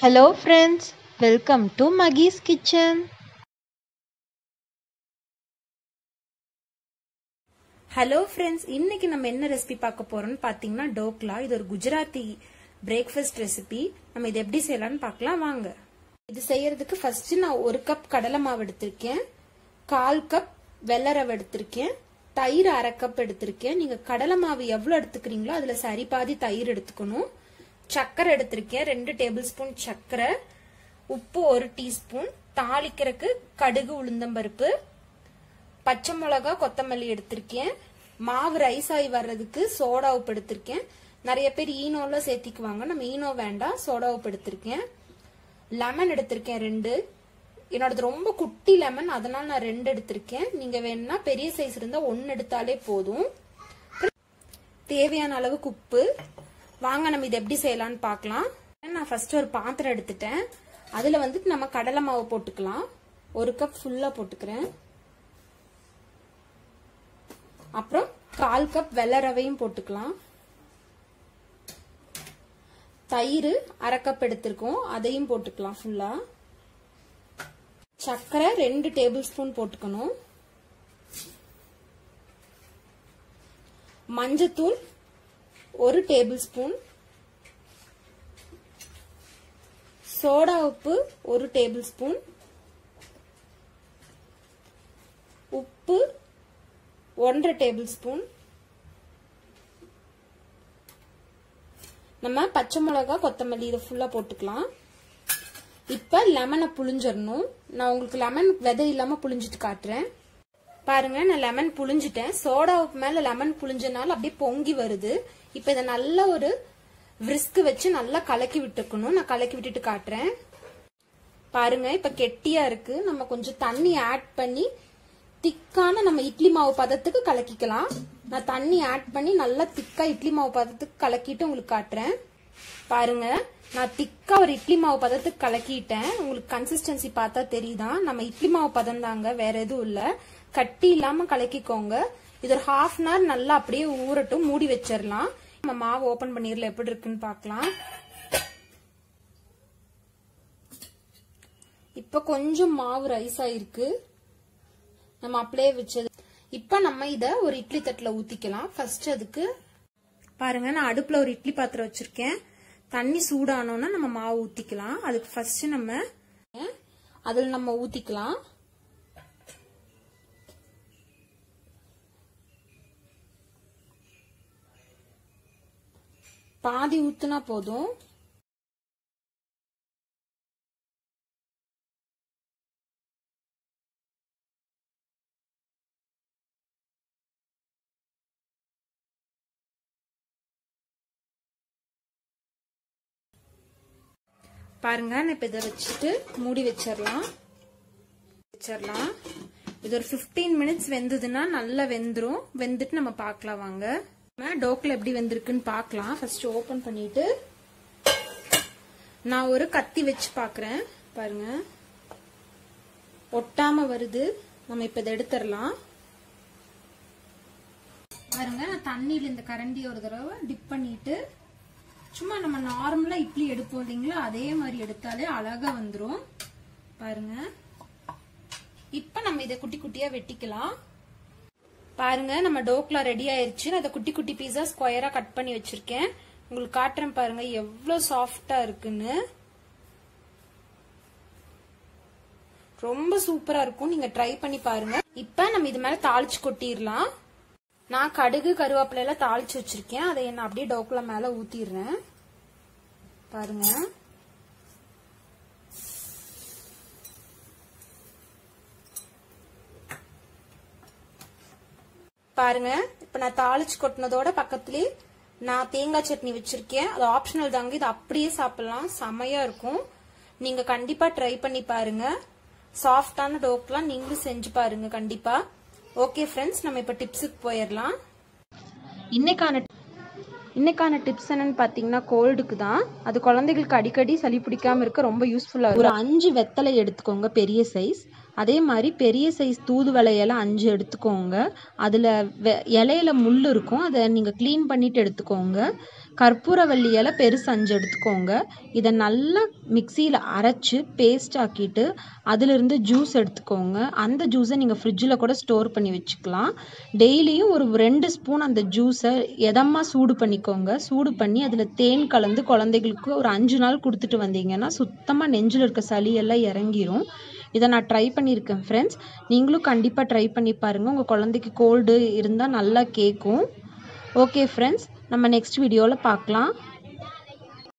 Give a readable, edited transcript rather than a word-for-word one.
Hello friends, welcome to Mahi's kitchen. Hello friends, இன்னைக்கு நம்ம என்ன ரெசிபி பார்க்க போறோம்னு பாத்தீங்கன்னா டோக்லா. இது ஒரு குஜராத்தி பிரேக்ஃபாஸ்ட் ரெசிபி. நம்ம இத எப்படி செய்யலாம்னு பார்க்கலாம் வாங்க. இது செய்யிறதுக்கு ஃபர்ஸ்ட் நான் 1 கப் கடலை மாவு எடுத்துர்க்கேன். 1/4 கப் வெள்ளை ரவை எடுத்துர்க்கேன். தயிர் 1/2 கப் எடுத்துர்க்கேன். நீங்க கடலை மாவு எவ்வளவு எடுத்துக்கறீங்களோ அதுல சரி பாதி தயிர் எடுத்துக்கணும். சக்கரை எடுத்துர்க்கேன் 2 டேபிள்ஸ்பூன் சக்கரை, உப்பு 1 டீஸ்பூன், தாளிக்கிறதுக்கு கடுகு உளுந்தம்பருப்பு, பச்சை மிளகாய், கொத்தமல்லி எடுத்துர்க்கேன். மாவு ரைஸ் ஆயி வர்றதுக்கு சோடா உப்பு எடுத்துர்க்கேன். நிறைய பேர் ஈனோல சேர்த்திக்குவாங்க, நம்ம ஈனோ வேண்டாம், சோடா உப்பு எடுத்துர்க்கேன். லெமன் எடுத்துர்க்கேன் 2. என்னோடது ரொம்ப குட்டி லெமன், அதனால நான் 2 எடுத்துர்க்கேன். நீங்க வேணா பெரிய சைஸ் இருந்தா 1 எடுத்தாலே போதும். தேவையான அளவு உப்பு. வாங்க நம்ம இது எப்படி செய்யலாம்னு பார்க்கலாம். நான் ஃபர்ஸ்ட் ஒரு பாத்திரம் எடுத்துட்டேன். அதுல வந்துட்டு நம்ம கடலை மாவு போட்டுக்கலாம். 1 கப் ஃபுல்லா போட்டுக்கிறேன். அப்புறம் 1/4 கப் வெள்ளை ரவையும் போட்டுக்கலாம். தயிர் 1/2 கப் எடுத்துருக்கோம், அதையும் போட்டுக்கலாம் ஃபுல்லா. சக்கரை 2 டேபிள் ஸ்பூன் போட்டுக்கணும். மஞ்சத்தூள் 1 டேபிள் ஸ்பூன், சோடா உப்பு 1 டேபிள் ஸ்பூன், உப்பு 1/2 டேபிள் ஸ்பூன், நம்ம பச்சை மிளகாய், கொத்தமல்லி இதை ஃபுல்லா போட்டுக்கலாம். இப்ப லெமனை புளிஞ்சிடணும். நான் உங்களுக்கு லெமன் விதை இல்லாம புளிஞ்சிட்டு காட்டுறேன். பாருங்க, நான் லெமன் புளிஞ்சிட்டேன். சோடா உப்பு மேல லெமன் புளிஞ்சனால அப்படியே பொங்கி வருது. இப்ப இத நல்ல ஒரு விஸ்க் வச்சு நல்லா கலக்கி விட்டுக்கணும். நான் கலக்கி விட்டுட்டு காட்டுறேன். பாருங்க, இப்ப கெட்டியா இருக்கு. நம்ம கொஞ்சம் தண்ணி ஆட் பண்ணி திக்கான நம்ம இட்லி மாவு பதத்துக்கு கலக்கிக்கலாம். நான் தண்ணி ஆட் பண்ணி நல்லா திக்கா இட்லி மாவு பதத்துக்கு கலக்கிட்டு உங்களுக்கு காட்டுறேன். பாருங்க, நான் திக்கா ஒரு இட்லி மாவு பதத்துக்கு கலக்கிட்டேன். உங்களுக்கு கன்சிஸ்டன்சி பார்த்தா தெரியுதா? நம்ம இட்லி மாவு பதம் தாங்க, வேற எதுவும் இல்ல. கட்டி இல்லாம கலக்கிக்கோங்க. இது ஒரு 1/2 hour நல்லா அப்படியே ஊறட்டும். மூடி வச்சிடலாம். நம்ம மாவு ஓபன் பண்ணிரலாம், எப்படி இருக்குன்னு பாக்கலாம். இப்ப கொஞ்சம் மாவு ரைஸ் ஆயிருக்கு. நம்ம அப்படியே வச்சது. இப்ப நம்ம இத ஒரு இட்லி தட்டுல ஊத்திக்கலாம். ஃபர்ஸ்ட் அதுக்கு பாருங்க, நான் அடுப்புல ஒரு இட்லி பாத்திரம் வச்சிருக்கேன். தண்ணி சூடானோன்னா நம்ம மாவு ஊத்திக்கலாம். அதுக்கு ஃபர்ஸ்ட் நம்ம அதுல நம்ம ஊத்திக்கலாம். பாதி ஊத்துனா போதும். பாருங்க, நான் இப்ப இதை வச்சுட்டு மூடி வச்சிடலாம். இது ஒரு 15 minutes வெந்ததுன்னா நல்லா வெந்துரும். வெந்துட்டு நம்ம பாக்கலாம் வாங்க. டோக்ல எப்படி வெந்திருக்குன்னு பாக்கலாம். ஃபர்ஸ்ட் ஓபன் பண்ணிட்டு நான் ஒரு கத்தி வச்சு பாக்குறேன். பாருங்க, ஒட்டாம வருது. நம்ம இப்ப இதை எடுத்துடலாம். பாருங்க, நான் தண்ணியில இந்த கரண்டியை ஒரு தடவை டிப் பண்ணிட்டு சும்மா நம்ம நார்மலா இட்லி எடுப்போம் இல்லைங்களா, அதே மாதிரி எடுத்தாலே அழகா வந்துரும். பாருங்க, இப்ப நம்ம இதை குட்டி குட்டியா வெட்டிக்கலாம். பாருங்க, நம்ம டோக்லா ரெடி ஆயிருச்சு. நான் இதை குட்டி குட்டி பீஸா ஸ்கொயரா கட் பண்ணி வச்சிருக்கேன். உங்களுக்கு காட்டுறேன் பாருங்க எவ்வளவு சாஃப்டா இருக்குன்னு. ரொம்ப சூப்பரா இருக்கும். நீங்க ட்ரை பண்ணி பாருங்க. இப்ப நம்ம இது மேல தாளிச்சு கொட்டிடலாம். நான் கடுகு கருவேப்பிலை எல்லாம் தாளிச்சு வச்சிருக்கேன். அதை நான் அப்படியே டோக்லா மேல ஊத்திடுறேன். பாருங்க, பாருங்க, இப்ப நான் தாளிச்சு கொட்டினதோட பக்கத்துலயே நான் தேங்காய் சட்னி வச்சிருக்கேன். அது ஆப்ஷனல் தாங்க, இது அப்படியே சாப்பிடலாம். செமையா இருக்கும். நீங்க கண்டிப்பா ட்ரை பண்ணி பாருங்க. சாஃப்டான டோக்லா நீங்களும் செஞ்சு பாருங்க கண்டிப்பா. ஓகே ஃப்ரெண்ட்ஸ், நம்ம இப்ப டிப்ஸுக்கு போயிடலாம். இன்னைக்கான டிப்ஸ் என்னன்னு பாத்தீங்கன்னா கோல்டுக்கு தான். அது குழந்தைகளுக்கு அடிக்கடி சளி பிடிக்காம இருக்க ரொம்ப யூஸ்ஃபுல்லா இருக்கும். ஒரு 5 வெத்தலை எடுத்துக்கோங்க பெரிய சைஸ். அதே மாதிரி பெரிய சைஸ் தூதுவளை இலை 5 எடுத்துக்கோங்க. அதில் இலையில முள் இருக்கும், அதை நீங்கள் க்ளீன் பண்ணிட்டு எடுத்துக்கோங்க. कर्पूरवल्ली इला पेरुसा अंजु एडुत्तुकोंगा इदा नल्ला मिक्सियिल अरैच्चु पेस्ट आक्किट्टु अदुल इरुंदु जूस एडुत्तुकोंगा अंद जूसा नींगा फ्रिड्जिल कूड स्टोर पन्नी वेच्चुक्कलाम डेय्लियुम ओरु 2 स्पून अंद जूसा एदमा सूडु पन्निकोंगा सूडु पन्नी अदुल थेन कलंदु कुழந்தைகளுக்கு ஒரு 5 நாள் கொடுத்துட்டு வந்தீங்கன்னா சுத்தமா நெஞ்சில இருக்க சளி எல்லாம் இறங்கிரும் இத நான் ட்ரை பண்ணிருக்கேன் फ्रेंड्स நீங்களும் கண்டிப்பா ட்ரை பண்ணி பாருங்க உங்க குழந்தைக்கு கோல்ட் இருந்தா நல்லா கேக்கும் ओके फ्रेंड्स நம்ம நெக்ஸ்ட் வீடியோல பார்க்கலாம்।